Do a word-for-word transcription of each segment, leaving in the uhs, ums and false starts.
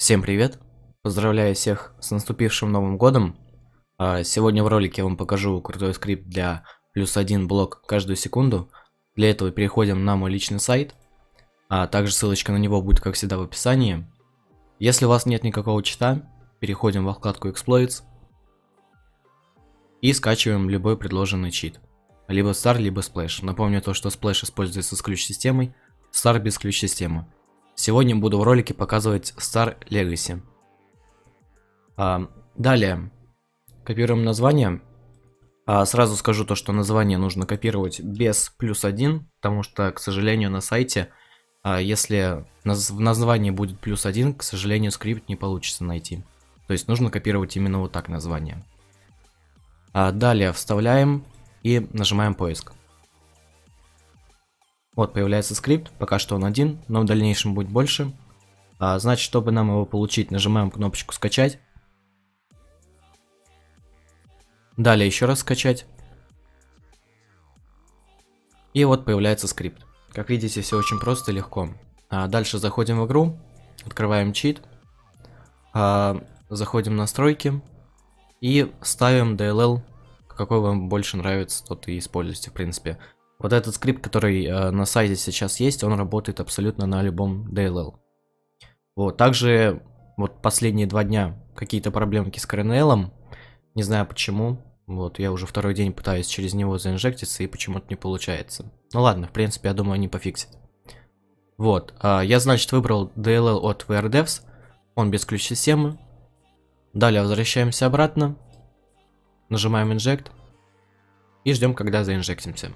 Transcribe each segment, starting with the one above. Всем привет! Поздравляю всех с наступившим Новым Годом! Сегодня в ролике я вам покажу крутой скрипт для плюс один блок каждую секунду. Для этого переходим на мой личный сайт, а также ссылочка на него будет, как всегда, в описании. Если у вас нет никакого чита, переходим во вкладку Exploits и скачиваем любой предложенный чит. Либо Star, либо Splash. Напомню то, что Splash используется с ключ-системой, Star без ключ-системы. Сегодня буду в ролике показывать Star Legacy. А, далее, копируем название. А, сразу скажу то, что название нужно копировать без плюс один, потому что, к сожалению, на сайте, а, если наз- в названии будет плюс один, к сожалению, скрипт не получится найти. То есть нужно копировать именно вот так название. А, далее вставляем и нажимаем поиск. Вот появляется скрипт, пока что он один, но в дальнейшем будет больше. А, значит, чтобы нам его получить, нажимаем кнопочку «Скачать». Далее еще раз «Скачать». И вот появляется скрипт. Как видите, все очень просто и легко. А, дальше заходим в игру, открываем чит, а, заходим в настройки и ставим ди эл эл, какой вам больше нравится, тот и используйте, в принципе. Вот этот скрипт, который э, на сайте сейчас есть, он работает абсолютно на любом ди эл эл. Вот, также вот последние два дня какие-то проблемки с си ар эн эл, не знаю почему. Вот, я уже второй день пытаюсь через него заинжектиться и почему-то не получается. Ну ладно, в принципе, я думаю, они пофиксят. Вот, э, я, значит, выбрал ди эл эл от ви ар Devs, он без ключ-системы. Далее возвращаемся обратно, нажимаем инжект и ждем, когда заинжектимся.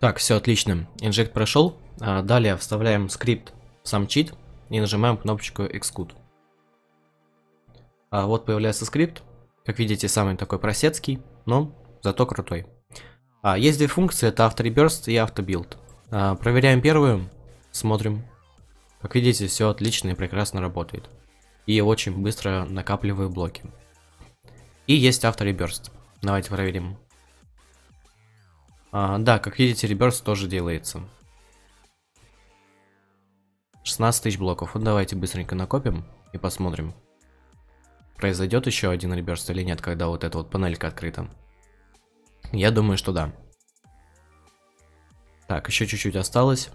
Так, все отлично, инжект прошел. А далее вставляем скрипт в сам чит и нажимаем кнопочку Execute. А вот появляется скрипт, как видите, самый такой просецкий, но зато крутой. А, есть две функции, это After Rebirth и Auto Build. А, проверяем первую, смотрим. Как видите, все отлично и прекрасно работает. И очень быстро накапливаю блоки. И есть After Rebirth, давайте проверим. А, да, как видите, реберс тоже делается. шестнадцать тысяч блоков. Вот давайте быстренько накопим и посмотрим, произойдет еще один реберс или нет, когда вот эта вот панелька открыта. Я думаю, что да. Так, еще чуть-чуть осталось.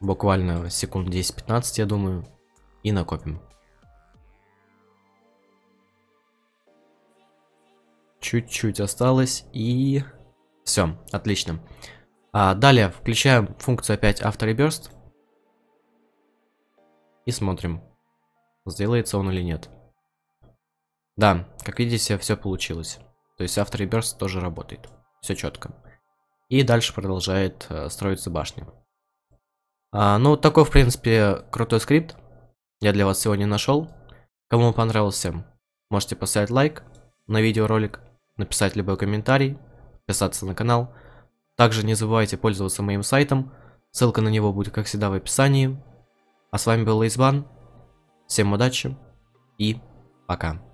Буквально секунд десять-пятнадцать, я думаю. И накопим. Чуть-чуть осталось и... Все, отлично. А далее включаем функцию опять After Rebirth. И смотрим, сделается он или нет. Да, как видите, все получилось. То есть After Rebirth тоже работает. Все четко. И дальше продолжает э, строиться башня. А, ну, такой, в принципе, крутой скрипт я для вас сегодня нашел. Кому понравился, можете поставить лайк на видеоролик, написать любой комментарий, подписаться на канал. Также не забывайте пользоваться моим сайтом. Ссылка на него будет, как всегда, в описании. А с вами был AceBan. Всем удачи и пока.